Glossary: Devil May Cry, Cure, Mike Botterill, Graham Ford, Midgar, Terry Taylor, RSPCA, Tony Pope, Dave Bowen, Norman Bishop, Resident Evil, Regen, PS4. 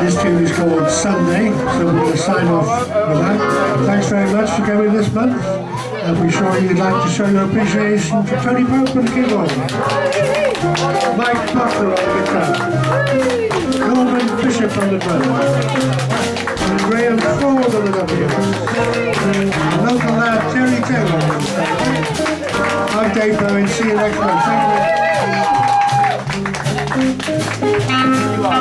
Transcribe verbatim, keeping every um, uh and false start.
This tune is called Sunday, so we're going to sign off with that. Thanks very much for coming this month, and be sure you'd like to show your appreciation for Tony Pope on the keyboard, Mike Botterill on the guitar, Norman Bishop on the drums, and Graham Ford on the W, and local lad Terry Taylor. I'm Dave Bowen, see you next month. Thank you.